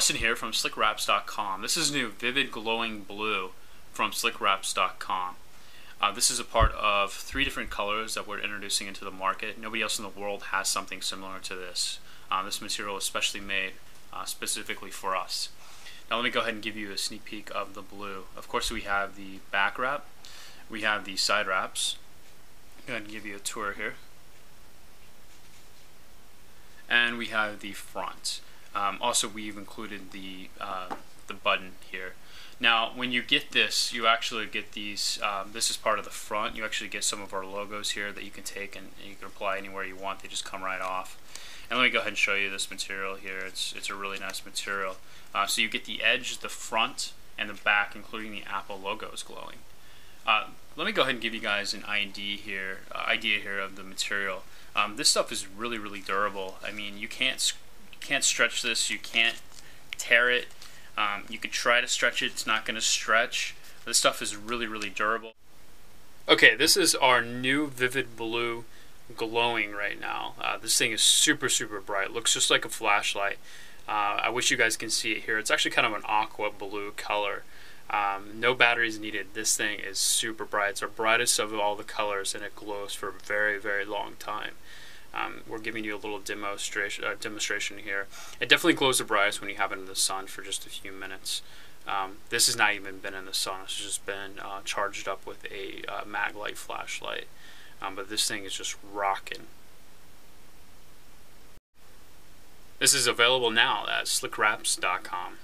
Justin here from SlickWraps.com. This is new Vivid Glowing Blue from SlickWraps.com. This is a part of three different colors that we're introducing into the market. Nobody else in the world has something similar to this. This material is specially made specifically for us. Now let me go ahead and give you a sneak peek of the blue. Of course we have the back wrap, we have the side wraps. Go ahead and give you a tour here. And we have the front. Also, we've included the button here. Now, when you get this, you actually get these. This is part of the front. You actually get some of our logos here that you can take and you can apply anywhere you want. They just come right off. And let me go ahead and show you this material here. It's a really nice material. So you get the edge, the front, and the back, including the Apple logos glowing. Let me go ahead and give you guys an idea here of the material. This stuff is really, really durable. I mean, you can't stretch this, you can't tear it. You could try to stretch it, it's not going to stretch. This stuff is really, really durable. Okay, this is our new Vivid Blue glowing right now. This thing is super, super bright. Looks just like a flashlight. I wish you guys can see it here. It's actually kind of an aqua blue color. No batteries needed. This thing is super bright. It's our brightest of all the colors and it glows for a very, very long time. We're giving you a little demonstration here. It definitely glows the brightest when you have it in the sun for just a few minutes. This has not even been in the sun. It's just been charged up with a Maglite flashlight. But this thing is just rocking. This is available now at SlickWraps.com.